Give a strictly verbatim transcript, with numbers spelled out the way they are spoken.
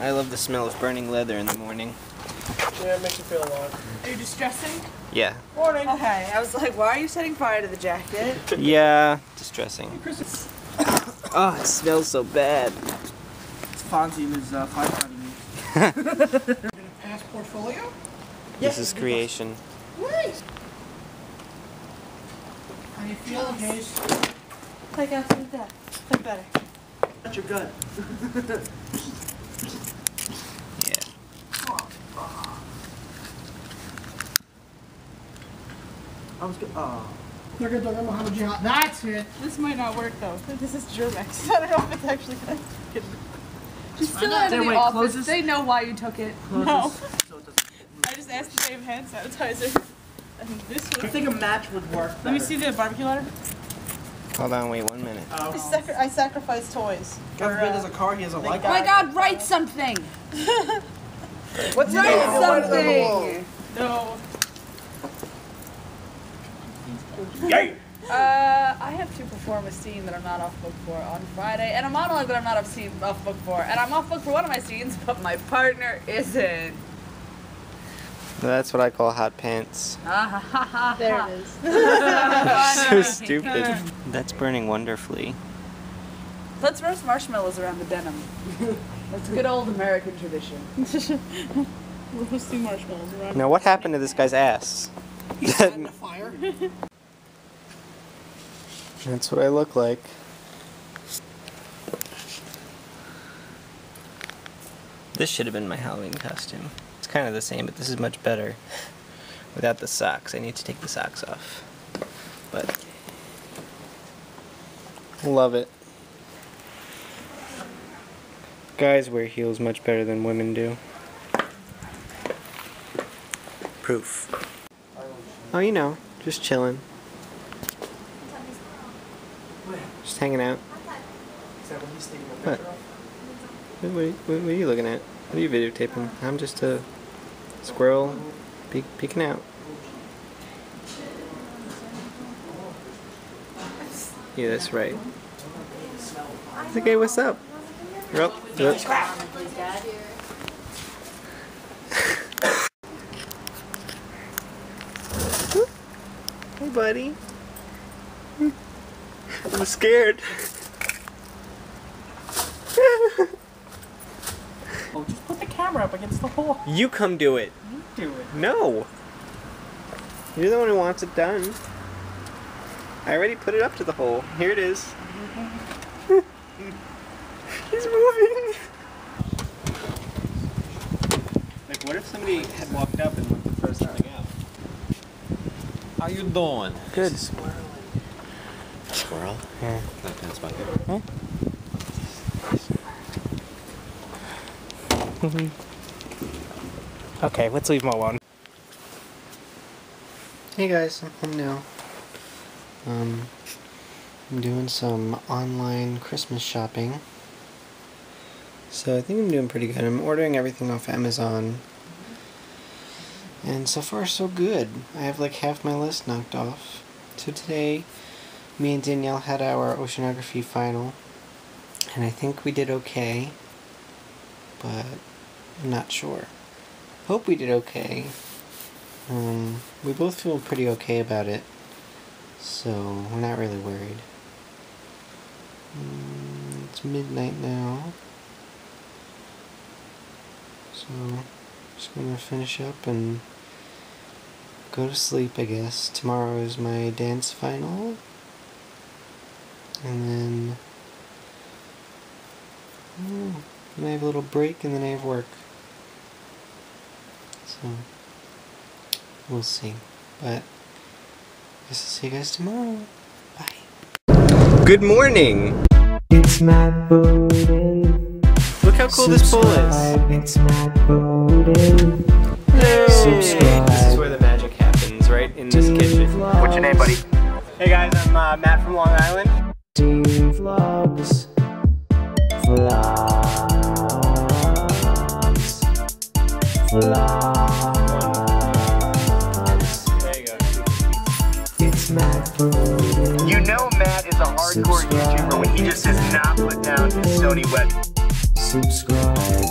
I love the smell of burning leather in the morning. Yeah, it makes you feel alive. Are you distressing? Yeah. Morning. Okay, I was like, why are you setting fire to the jacket? Yeah, distressing. Oh, it smells so bad. It's Fonzie and his uh, firefighting moves. You're gonna pass portfolio? This yes, is creation. Nice. How do you feel, Hayes? Like after the death. Feel better. That's your gut. Yeah. Oh. Oh. I was good. Oh. That's it. This might not work though. This is Germex. I don't know if it's actually gonna good. She's still out of the office. Closes. They know why you took it. Closes. No. So it I just asked to save hand sanitizer. I think this would I think a match would work. Better. Let me see the barbecue ladder. Hold on, wait one minute. Oh. I, sacri I sacrificed toys. God forbid there's a car he doesn't like. Oh my God, write something! What's write no. something! No. Yay! Uh, I have to perform a scene that I'm not off book for on Friday, and a monologue that I'm not off, scene, off book for, and I'm off book for one of my scenes, but my partner isn't. That's what I call hot pants. There it is. So stupid. That's burning wonderfully. Let's roast marshmallows around the denim. That's good old American tradition. Roasting marshmallows around. Now, what happened to this guy's ass? He's in the fire. That's what I look like. This should have been my Halloween costume. It's kind of the same, but this is much better without the socks. I need to take the socks off, but love it. Guys wear heels much better than women do. Proof. Oh, you know, just chilling, just hanging out. What? What are you, what are you looking at? What are you videotaping? I'm just a squirrel pe peeking out. Yeah, that's right. It's okay, what's up? Rup, rup. Hey, buddy. I'm scared. Oh, just put the camera up against the wall. You come do it. You do it. No. You're the one who wants it done. I already put it up to the hole. Here it is. He's moving. Like, what if somebody had walked up and went the first thing out? How you doing? Good. Squirrel. Squirrel? Yeah. That pants bucket. Huh? Okay, let's leave him alone. Hey guys, I'm Neil. Um, I'm doing some online Christmas shopping. So I think I'm doing pretty good. I'm ordering everything off Amazon. And so far so good. I have like half my list knocked off. So today, me and Danielle had our oceanography final. And I think we did okay. But I'm not sure. Hope we did okay. Um, we both feel pretty okay about it, so we're not really worried. Um, it's midnight now, so I'm just gonna finish up and go to sleep, I guess. Tomorrow is my dance final, and then oh, and I have a little break, and then I have work. So, we'll see. But, I guess I'll see you guys tomorrow. Bye. Good morning! It's Matt Bowden. Look how cool Subscribe. This bowl is. It's Matt Bowden. Hey. Subscribe. This is where the magic happens, right? In this kitchen. What's your name, buddy? Hey guys, I'm uh, Matt from Long Island. Dave Vlogs. Vlogs. Vlogs. It's Matt Bowden. You know Matt is a hardcore Subscribe. YouTuber when he just does not put down his Sony web. Subscribe.